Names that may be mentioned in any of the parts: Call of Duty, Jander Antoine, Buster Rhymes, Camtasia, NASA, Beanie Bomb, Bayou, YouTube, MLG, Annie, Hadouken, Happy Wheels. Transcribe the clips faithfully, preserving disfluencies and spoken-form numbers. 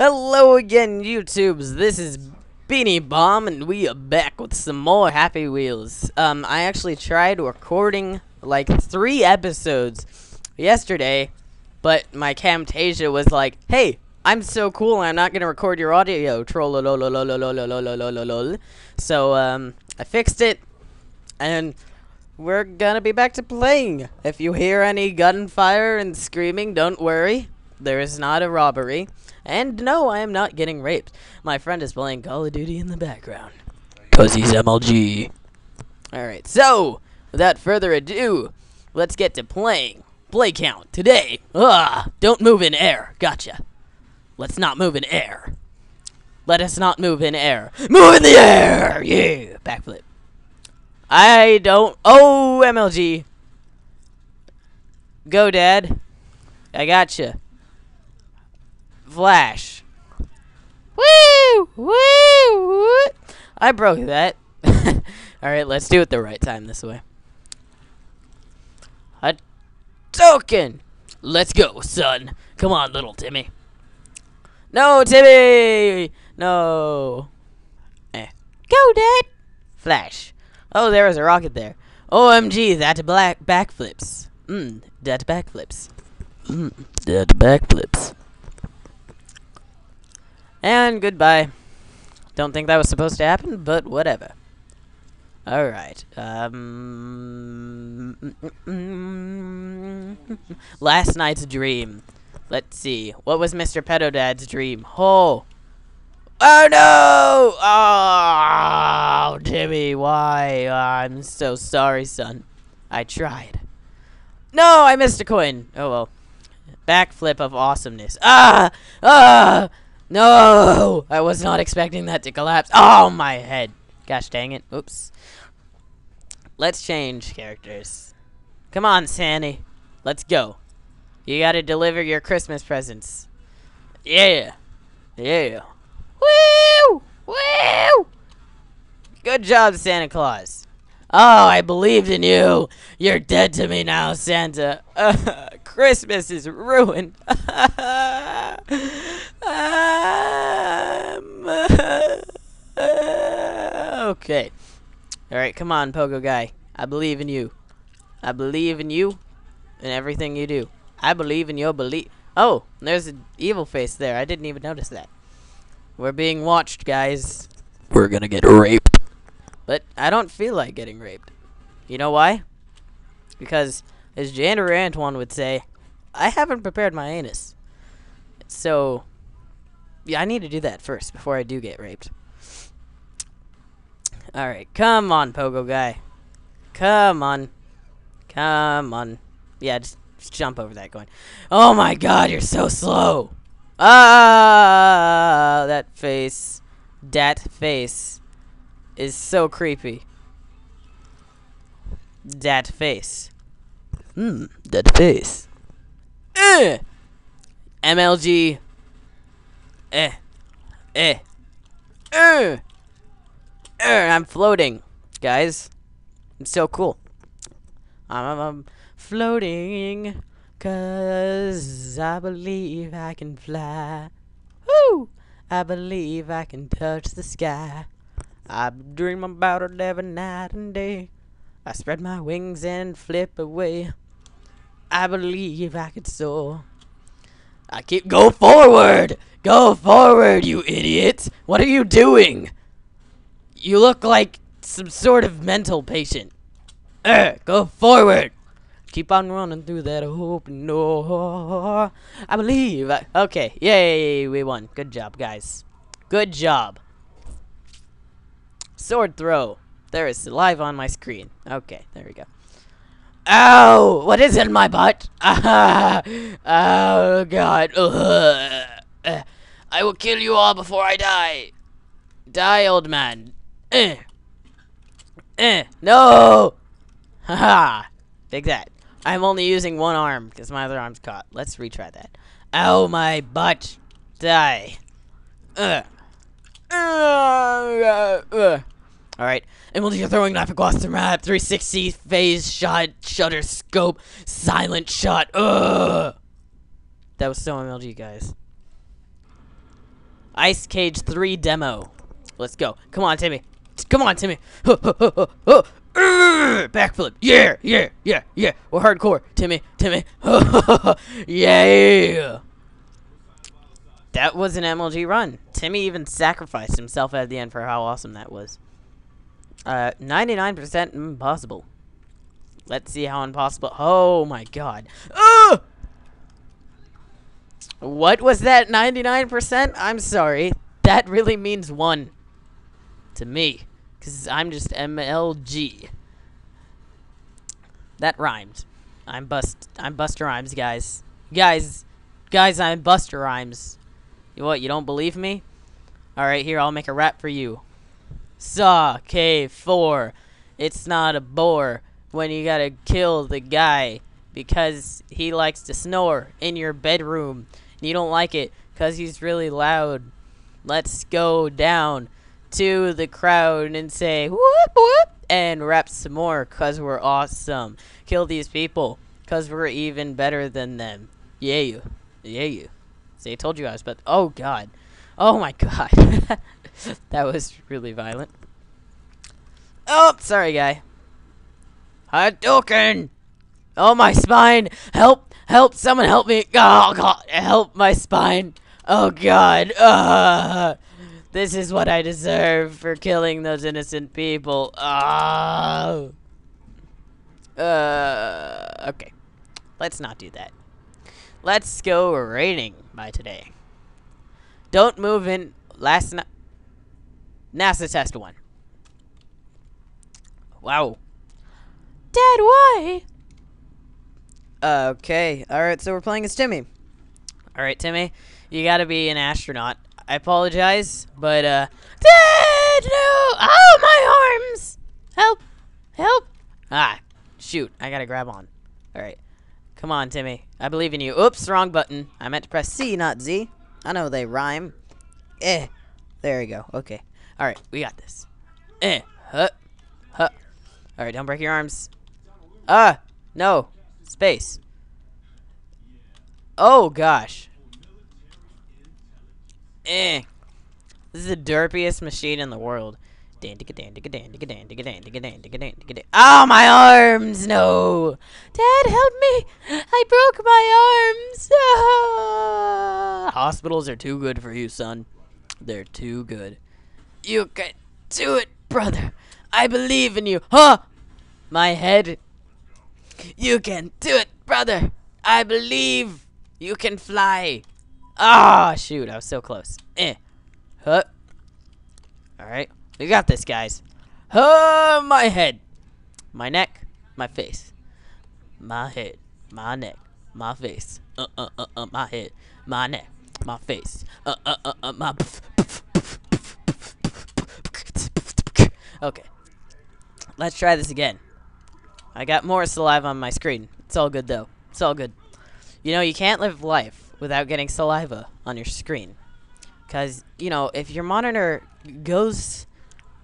Hello again, YouTubes. This is Beanie Bomb, and we are back with some more Happy Wheels. Um, I actually tried recording like three episodes yesterday, but my Camtasia was like, "Hey, I'm so cool, and I'm not gonna record your audio." Trollololololololololololol. So um, I fixed it, and we're gonna be back to playing. If you hear any gunfire and screaming, don't worry. There is not a robbery. And no, I am not getting raped. My friend is playing Call of Duty in the background. Cause he's M L G. Alright, so, without further ado, let's get to playing. Play count, today. Ah, don't move in air. Gotcha. Let's not move in air. Let us not move in air. Move in the air! Yeah! Backflip. I don't... Oh, M L G. Go, Dad. I gotcha. Flash. Woo! Woo! Woo! I broke that. Alright, let's do it the right time this way. A token! Let's go, son. Come on, little Timmy. No, Timmy! No. Eh. Go, Dad! Flash. Oh, there was a rocket there. O M G, that black backflips. Mmm, that backflips. Mmm, that backflips. And goodbye. Don't think that was supposed to happen, but whatever. Alright. Um, last night's dream. Let's see. What was Mister Pedodad's dream? Oh! Oh no! Oh, Timmy, why? Oh, I'm so sorry, son. I tried. No, I missed a coin. Oh well. Backflip of awesomeness. Ah! Ah! No! I was not expecting that to collapse. Oh, my head. Gosh dang it. Oops. Let's change characters. Come on, Sandy. Let's go. You gotta deliver your Christmas presents. Yeah. Yeah. Woo! Woo! Good job, Santa Claus. Oh, I believed in you. You're dead to me now, Santa. Uh, Christmas is ruined. Um, uh, uh, okay. Alright, come on, Pogo Guy. I believe in you. I believe in you and everything you do. I believe in your belief. Oh, there's an evil face there. I didn't even notice that. We're being watched, guys. We're gonna get raped. But I don't feel like getting raped. You know why? Because, as Jander Antoine would say, I haven't prepared my anus. So... yeah, I need to do that first before I do get raped. Alright, come on, Pogo Guy. Come on. Come on. Yeah, just, just jump over that coin. Oh my god, you're so slow! Ah, that face. Dat face is so creepy. Dat face. Hmm, that face. Ugh! M L G. Eh, eh, er, er, I'm floating, guys. It's so cool. I'm, I'm floating, cause I believe I can fly. Woo! I believe I can touch the sky. I dream about it every night and day. I spread my wings and flip away. I believe I could soar. I keep- Go forward! Go forward, you idiot! What are you doing? You look like some sort of mental patient. Urgh, go forward! Keep on running through that open door. I believe I- Okay, yay, we won. Good job, guys. Good job. Sword throw. There is live on my screen. Okay, there we go. Ow! What is in my butt? Ah! Oh god! Uh, I will kill you all before I die. Die, old man. Uh. Uh. No! Haha! Take that. I'm only using one arm because my other arm's caught. Let's retry that. Ow, my butt! Die! Uh. Uh, uh, uh. Alright, M L G throwing knife across the map, three sixty, phase shot, shutter scope, silent shot, ugh! That was so M L G, guys. Ice Cage three demo. Let's go. Come on, Timmy. Come on, Timmy. Backflip. Yeah, yeah, yeah, yeah. We're hardcore. Timmy, Timmy. Yeah. That was an M L G run. Timmy even sacrificed himself at the end for how awesome that was. Uh, ninety-nine percent impossible. Let's see how impossible. Oh my god. Ah! What was that ninety-nine percent? I'm sorry. That really means one. To me. Because I'm just M L G. That rhymed. I'm bust. I'm Buster Rhymes, guys. Guys. Guys, I'm Buster Rhymes. You what, you don't believe me? Alright, here, I'll make a rap for you. Saw K four. It's not a bore when you gotta kill the guy because he likes to snore in your bedroom. You don't like it because he's really loud. Let's go down to the crowd and say whoop whoop and rap some more because we're awesome. Kill these people because we're even better than them. Yeah, you. Yeah, you. See, I told you guys, but oh god. Oh my god. That was really violent. Oh, sorry, guy. Hadouken! Oh, my spine! Help! Help! Someone help me! Oh, God! Help my spine! Oh, God! Uh, this is what I deserve for killing those innocent people. Oh. Uh, okay. Let's not do that. Let's go raiding by today. Don't move in last night. NASA test one. Wow. Dad, why? Okay. Alright, so we're playing as Timmy. Alright, Timmy. You gotta be an astronaut. I apologize, but, uh... Dad, no! Oh, my arms! Help! Help! Ah, shoot. I gotta grab on. Alright. Come on, Timmy. I believe in you. Oops, wrong button. I meant to press C, not Z. I know they rhyme. Eh. There we go. Okay. Alright, we got this. Eh. Huh. Huh. Alright, don't break your arms. Ah! No! Space. Oh, gosh. Eh. This is the derpiest machine in the world. Oh, my arms! No! Dad, help me! I broke my arms! Ah. Hospitals are too good for you, son. They're too good. You can do it, brother. I believe in you. Huh? My head. You can do it, brother. I believe you can fly. Ah, oh, shoot. I was so close. Eh. Huh. Alright. We got this, guys. Huh. My head. My neck. My face. My head. My neck. My face. Uh, uh, uh, uh. My head. My neck. My face. Uh, uh, uh, uh. My... Okay, let's try this again. I got more saliva on my screen. It's all good, though. It's all good. You know, you can't live life without getting saliva on your screen. Because, you know, if your monitor goes,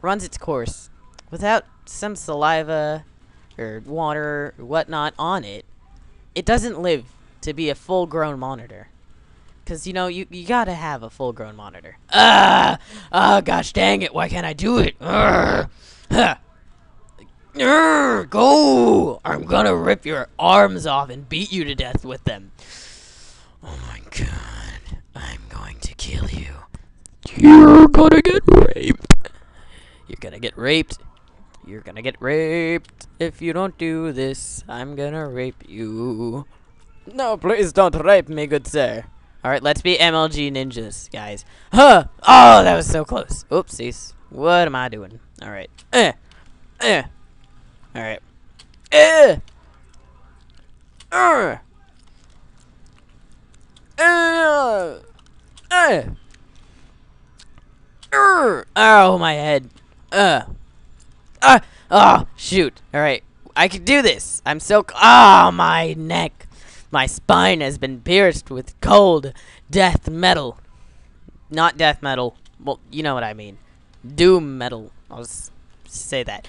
runs its course without some saliva or water or whatnot on it, it doesn't live to be a full-grown monitor. Because, you know, you, you gotta have a full-grown monitor. Ah! Oh, gosh dang it. Why can't I do it? Urgh. Urgh. Go! I'm gonna rip your arms off and beat you to death with them. Oh, my God. I'm going to kill you. You're gonna get raped. You're gonna get raped. You're gonna get raped. If you don't do this, I'm gonna rape you. No, please don't rape me, good sir. Alright, let's be M L G ninjas, guys. Huh! Oh, that was so close. Oopsies. What am I doing? Alright. Eh. Eh. Alright. Eh! Eh! Eh! Eh! Oh, my head. Uh. Ah! Oh, shoot. Alright. I can do this. I'm so... Oh, my neck. My spine has been pierced with cold death metal. Not death metal. Well, you know what I mean. Doom metal. I'll just say that.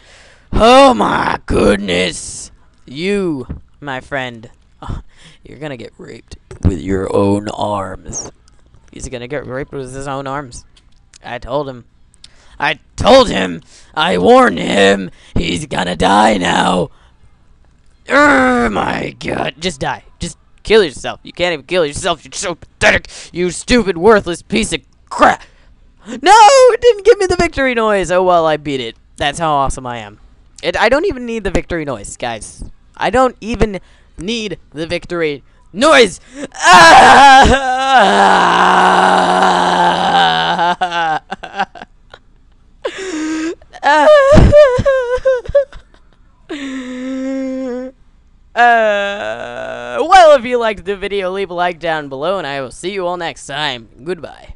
Oh my goodness. You, my friend. Oh, you're gonna get raped with your own arms. He's gonna get raped with his own arms. I told him. I told him! I warned him! He's gonna die now! Oh my god. Just die. Just kill yourself. You can't even kill yourself. You're so pathetic. You stupid, worthless piece of crap. No! It didn't give me the victory noise. Oh well, I beat it. That's how awesome I am. It, I don't even need the victory noise, guys. I don't even need the victory noise. Ah! Uh, well, if you liked the video, leave a like down below, and I will see you all next time. Goodbye.